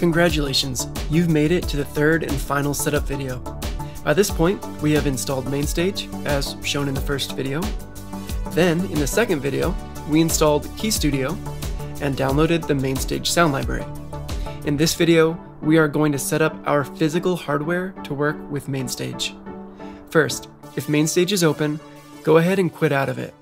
Congratulations, you've made it to the third and final setup video. By this point, we have installed Mainstage, as shown in the first video. Then, in the second video, we installed Key Studio and downloaded the Mainstage sound library. In this video, we are going to set up our physical hardware to work with Mainstage. First, if Mainstage is open, go ahead and quit out of it.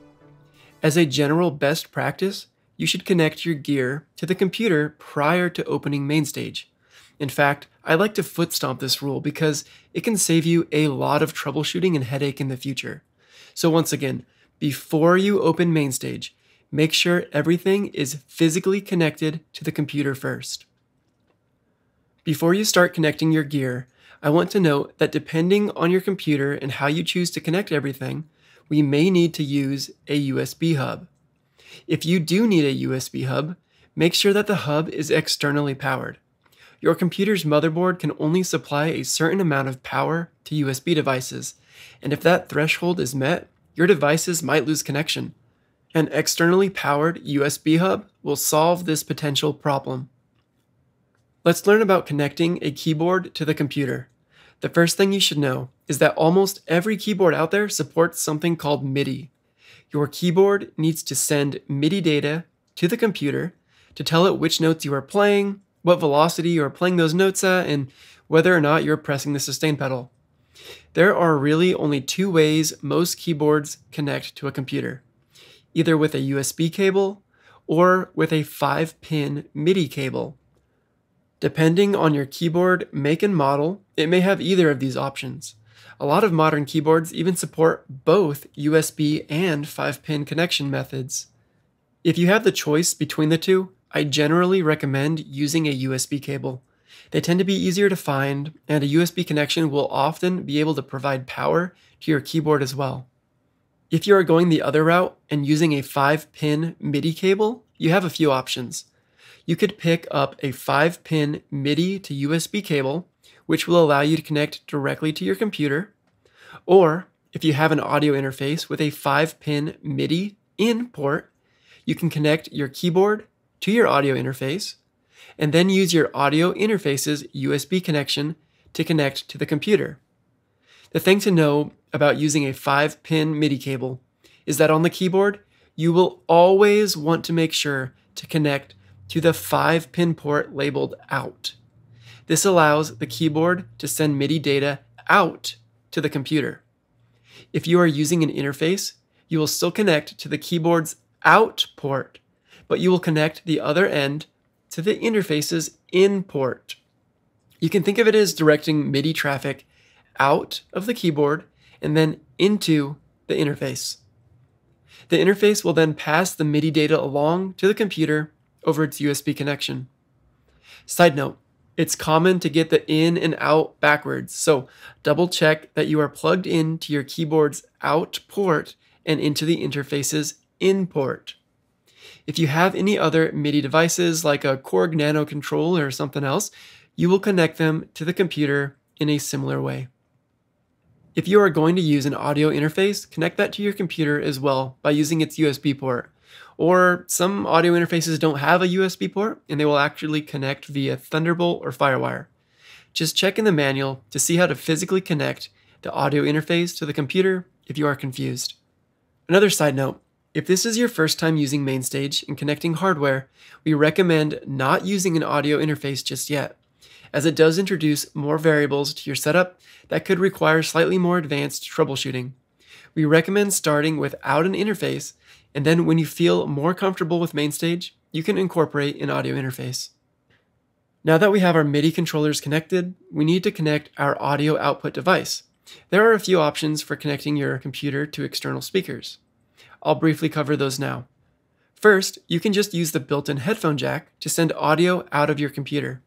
As a general best practice, you should connect your gear to the computer prior to opening Mainstage. In fact, I like to foot stomp this rule because it can save you a lot of troubleshooting and headache in the future. So once again, before you open Mainstage, make sure everything is physically connected to the computer first. Before you start connecting your gear, I want to note that depending on your computer and how you choose to connect everything, we may need to use a USB hub. If you do need a USB hub, make sure that the hub is externally powered. Your computer's motherboard can only supply a certain amount of power to USB devices, and if that threshold is met, your devices might lose connection. An externally powered USB hub will solve this potential problem. Let's learn about connecting a keyboard to the computer. The first thing you should know is that almost every keyboard out there supports something called MIDI. Your keyboard needs to send MIDI data to the computer to tell it which notes you are playing, what velocity you are playing those notes at, and whether or not you're pressing the sustain pedal. There are really only two ways most keyboards connect to a computer, either with a USB cable or with a 5-pin MIDI cable. Depending on your keyboard make and model, it may have either of these options. A lot of modern keyboards even support both USB and 5-pin connection methods. If you have the choice between the two, I generally recommend using a USB cable. They tend to be easier to find, and a USB connection will often be able to provide power to your keyboard as well. If you are going the other route and using a 5-pin MIDI cable, you have a few options. You could pick up a 5-pin MIDI to USB cable, which will allow you to connect directly to your computer, or if you have an audio interface with a 5-pin MIDI in port, you can connect your keyboard to your audio interface, and then use your audio interface's USB connection to connect to the computer. The thing to know about using a 5-pin MIDI cable is that on the keyboard, you will always want to make sure to connect to the 5-pin port labeled out. This allows the keyboard to send MIDI data out to the computer. If you are using an interface, you will still connect to the keyboard's out port, but you will connect the other end to the interface's in port. You can think of it as directing MIDI traffic out of the keyboard and then into the interface. The interface will then pass the MIDI data along to the computer over its USB connection. Side note, it's common to get the in and out backwards, so double check that you are plugged into your keyboard's out port and into the interface's in port. If you have any other MIDI devices like a Korg nanoKONTROL or something else, you will connect them to the computer in a similar way. If you are going to use an audio interface, connect that to your computer as well by using its USB port. Or some audio interfaces don't have a USB port and they will actually connect via Thunderbolt or Firewire. Just check in the manual to see how to physically connect the audio interface to the computer if you are confused. Another side note, if this is your first time using Mainstage and connecting hardware, we recommend not using an audio interface just yet, as it does introduce more variables to your setup that could require slightly more advanced troubleshooting. We recommend starting without an interface, and then when you feel more comfortable with Mainstage, you can incorporate an audio interface. Now that we have our MIDI controllers connected, we need to connect our audio output device. There are a few options for connecting your computer to external speakers. I'll briefly cover those now. First, you can just use the built-in headphone jack to send audio out of your computer.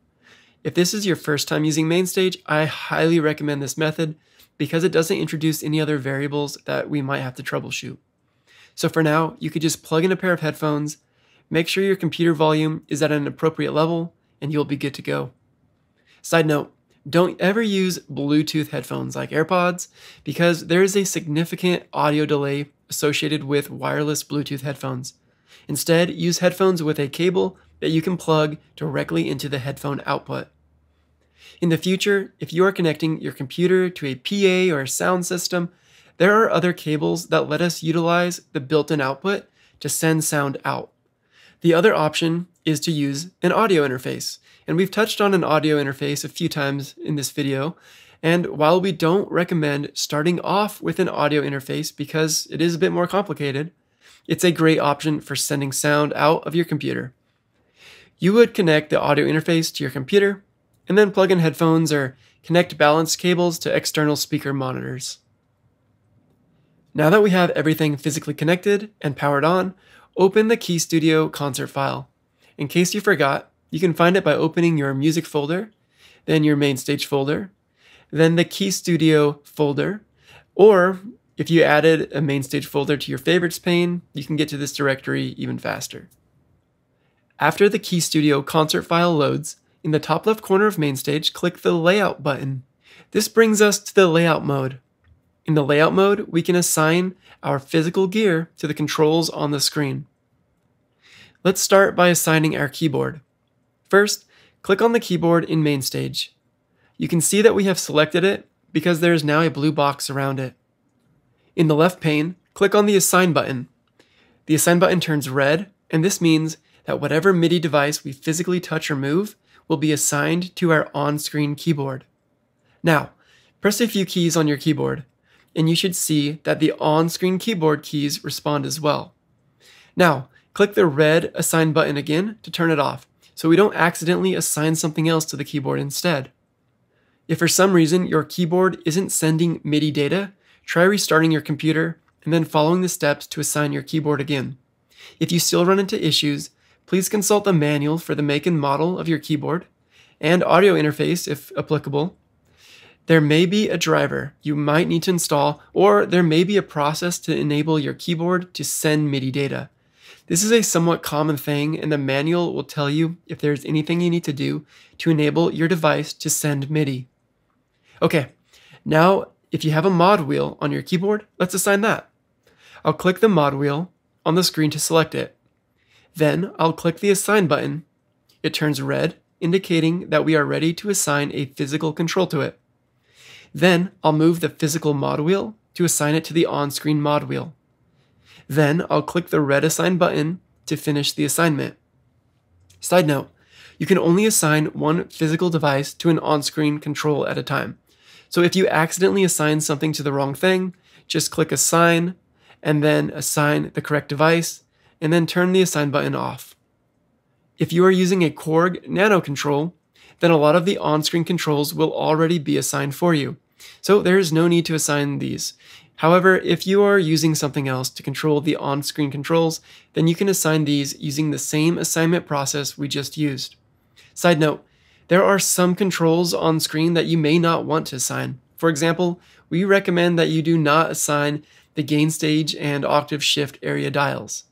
If this is your first time using Mainstage, I highly recommend this method because it doesn't introduce any other variables that we might have to troubleshoot. So for now, you could just plug in a pair of headphones, make sure your computer volume is at an appropriate level, and you'll be good to go. Side note, don't ever use Bluetooth headphones like AirPods because there is a significant audio delay associated with wireless Bluetooth headphones. Instead, use headphones with a cable that you can plug directly into the headphone output. In the future, if you are connecting your computer to a PA or a sound system, there are other cables that let us utilize the built-in output to send sound out. The other option is to use an audio interface, and we've touched on an audio interface a few times in this video, and while we don't recommend starting off with an audio interface because it is a bit more complicated, it's a great option for sending sound out of your computer. You would connect the audio interface to your computer, and then plug in headphones or connect balanced cables to external speaker monitors. Now that we have everything physically connected and powered on, open the Key Studio concert file. In case you forgot, you can find it by opening your music folder, then your Mainstage folder, then the Key Studio folder, or if you added a Mainstage folder to your favorites pane, you can get to this directory even faster. After the Key Studio concert file loads, in the top left corner of Mainstage, click the Layout button. This brings us to the Layout mode. In the Layout mode, we can assign our physical gear to the controls on the screen. Let's start by assigning our keyboard. First, click on the keyboard in Mainstage. You can see that we have selected it because there is now a blue box around it. In the left pane, click on the Assign button. The Assign button turns red, and this means that whatever MIDI device we physically touch or move will be assigned to our on-screen keyboard. Now, press a few keys on your keyboard, and you should see that the on-screen keyboard keys respond as well. Now, click the red Assign button again to turn it off, so we don't accidentally assign something else to the keyboard instead. If for some reason your keyboard isn't sending MIDI data, try restarting your computer and then following the steps to assign your keyboard again. If you still run into issues, please consult the manual for the make and model of your keyboard and audio interface if applicable. There may be a driver you might need to install, or there may be a process to enable your keyboard to send MIDI data. This is a somewhat common thing, and the manual will tell you if there's anything you need to do to enable your device to send MIDI. Okay, now if you have a mod wheel on your keyboard, let's assign that. I'll click the mod wheel on the screen to select it. Then I'll click the Assign button. It turns red, indicating that we are ready to assign a physical control to it. Then I'll move the physical mod wheel to assign it to the on-screen mod wheel. Then I'll click the red Assign button to finish the assignment. Side note, you can only assign one physical device to an on-screen control at a time. So if you accidentally assign something to the wrong thing, just click Assign, and then assign the correct device, and then turn the Assign button off. If you are using a Korg nanoKONTROL, then a lot of the on-screen controls will already be assigned for you, so there is no need to assign these. However, if you are using something else to control the on-screen controls, then you can assign these using the same assignment process we just used. Side note, there are some controls on screen that you may not want to assign. For example, we recommend that you do not assign the gain stage and octave shift area dials.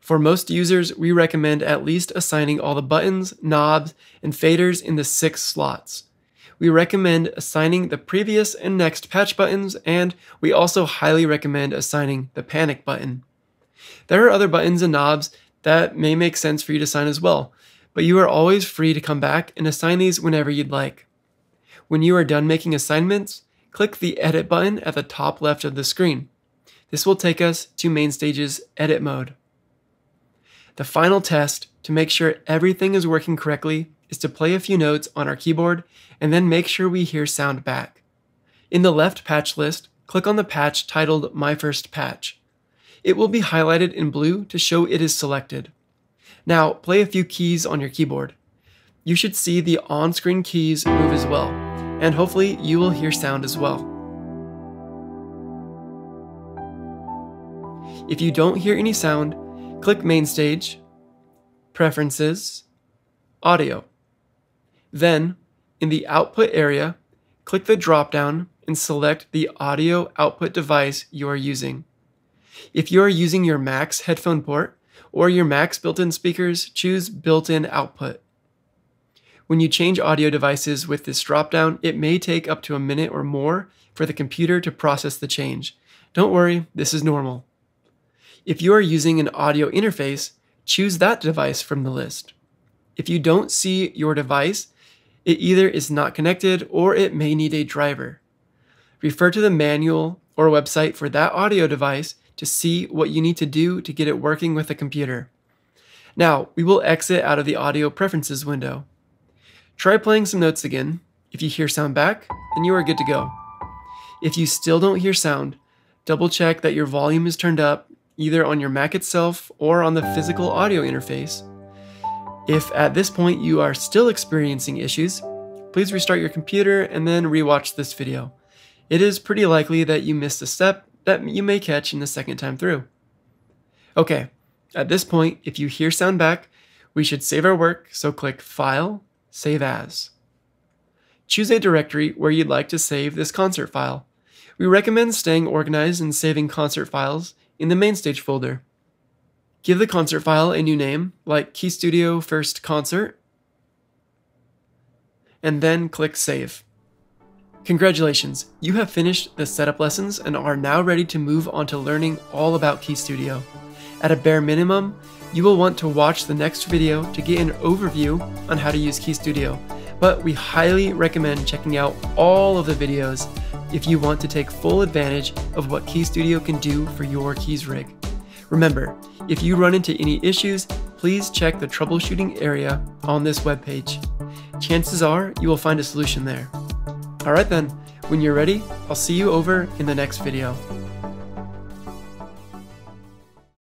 For most users, we recommend at least assigning all the buttons, knobs, and faders in the 6 slots. We recommend assigning the previous and next patch buttons, and we also highly recommend assigning the panic button. There are other buttons and knobs that may make sense for you to assign as well, but you are always free to come back and assign these whenever you'd like. When you are done making assignments, click the Edit button at the top left of the screen. This will take us to Mainstage's Edit mode. The final test to make sure everything is working correctly is to play a few notes on our keyboard and then make sure we hear sound back. In the left patch list, click on the patch titled My First Patch. It will be highlighted in blue to show it is selected. Now play a few keys on your keyboard. You should see the on-screen keys move as well, and hopefully you will hear sound as well. If you don't hear any sound, click Mainstage, Preferences, Audio. Then, in the output area, click the drop-down and select the audio output device you are using. If you are using your Mac's headphone port or your Mac's built-in speakers, choose Built-in Output. When you change audio devices with this drop-down, it may take up to a minute or more for the computer to process the change. Don't worry, this is normal. If you are using an audio interface, choose that device from the list. If you don't see your device, it either is not connected or it may need a driver. Refer to the manual or website for that audio device to see what you need to do to get it working with the computer. Now, we will exit out of the audio preferences window. Try playing some notes again. If you hear sound back, then you are good to go. If you still don't hear sound, double check that your volume is turned up either on your Mac itself or on the physical audio interface. If at this point you are still experiencing issues, please restart your computer and then rewatch this video. It is pretty likely that you missed a step that you may catch in the second time through. Okay, at this point, if you hear sound back, we should save our work, so click File, Save As. Choose a directory where you'd like to save this concert file. We recommend staying organized and saving concert files in the Mainstage folder. Give the concert file a new name, like Key Studio First Concert, and then click Save. Congratulations, you have finished the setup lessons and are now ready to move on to learning all about Key Studio. At a bare minimum, you will want to watch the next video to get an overview on how to use Key Studio, but we highly recommend checking out all of the videos if you want to take full advantage of what Key Studio can do for your keys rig. Remember, if you run into any issues, please check the troubleshooting area on this webpage. Chances are you will find a solution there. All right then, when you're ready, I'll see you over in the next video.